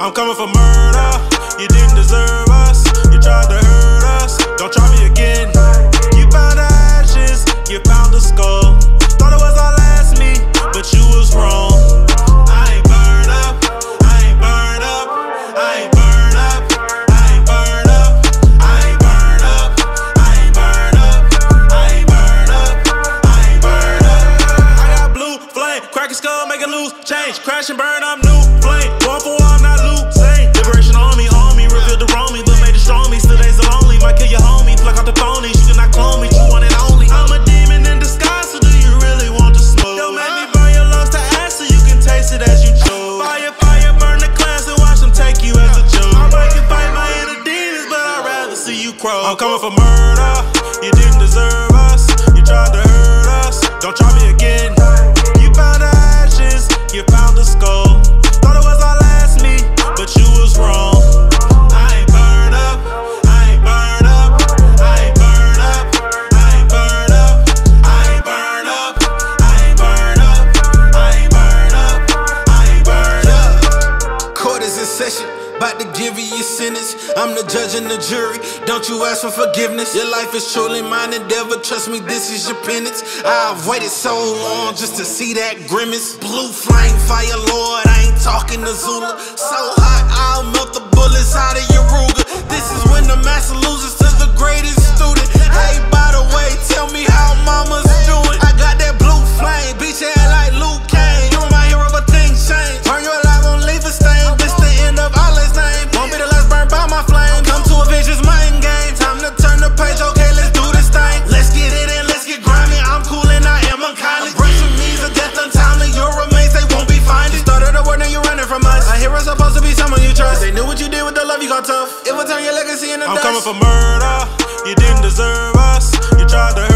I'm coming for murder. You didn't deserve us. You tried to hurt us. Don't try me again. You found the ashes. You found the skull. Thought it was our last meet, but you was wrong. I ain't burned up. I ain't burned up. I ain't burned up. I ain't burned up. I ain't burned up. I ain't burned up. I ain't burned up. I ain't burned up. I got blue flame, crack a skull, make it loose change, crash and burn. I'm new flame, going for I'm not loose. I'm coming for murder. You didn't deserve us. You tried to hurt us. Don't try me again. You found the ashes. You found the skull. Thought it was our last meet, but you was wrong. I ain't burned up. I ain't burned up. I ain't burned up. I ain't burned up. I ain't burned up. I ain't burned up. I ain't burned up. I ain't burned up. Court is in session. About to give you your sentence. I'm the judge and the jury. Don't you ask for forgiveness. Your life is truly mine and devil. Trust me, this is your penance. I've waited so long just to see that grimace. Blue flame, fire, Lord. I ain't talking to Zula. So hot, I'll melt the bullets out of your Ruger. This is when the master loses to the greatest student. Hey, by the way, tell me how mama's doing. I got that blue flame, beat your head like Luke Kane. You my hero, but things change. Burn your life, won't leave a stain. This the end of all his name. Won't be the last burned by my flame. Come to avenge his mind. Okay, let's do this thing. Let's get it in, let's get grimy. I'm cool and I am unkind. Brush your knees of death untimely. Your remains, they won't be finding. You started a word and you're running from us. A hero's supposed to be someone you trust. They knew what you did with the love, you got tough. It will turn your legacy in the dust. I'm coming for murder. You didn't deserve us. You tried to hurt us.